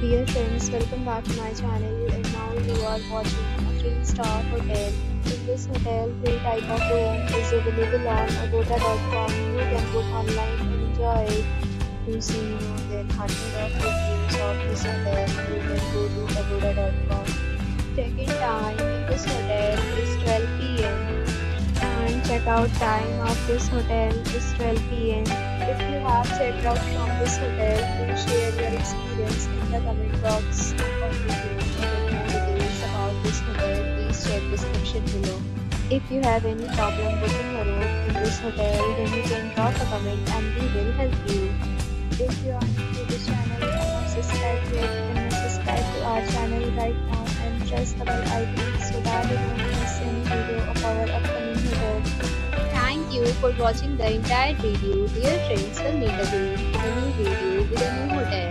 Dear friends, welcome back to my channel, and now you are watching a 3-star hotel. In this hotel, full type of room is available on agoda.com. You can book online and enjoy it. To see more than 100 of reviews of this hotel, you can go to agoda.com. Check-in time in this hotel is 12 PM and check-out time of this hotel is 12 PM. If you have checked out from this hotel, please share your experience in the comment box. For details about this hotel, please check description below. If you have any problem booking a room in this hotel, then you can drop a comment and we will help you. If you are new to this channel and not subscribed yet, then subscribe to our channel right now and press the bell icon so that you don't miss any video of our upcoming hotel. Thank you for watching the entire video. Dear friends, we'll meet again in a new video with a new hotel.